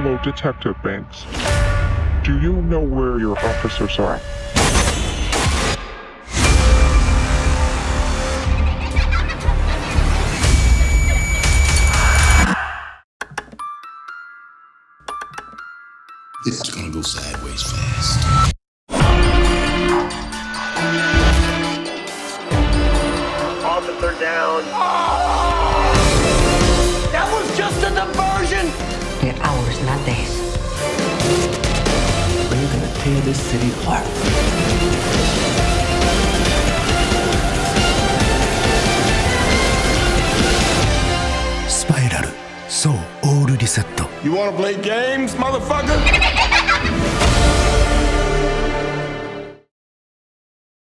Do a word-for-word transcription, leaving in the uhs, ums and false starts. Hello, Detective Banks. Do you know where your officers are? This is gonna go sideways fast. Officer down. Oh! That was just a diversion! They're hours, not days. We're gonna tear this city apart. Spiral: Soul All Reset. You wanna play games, motherfucker?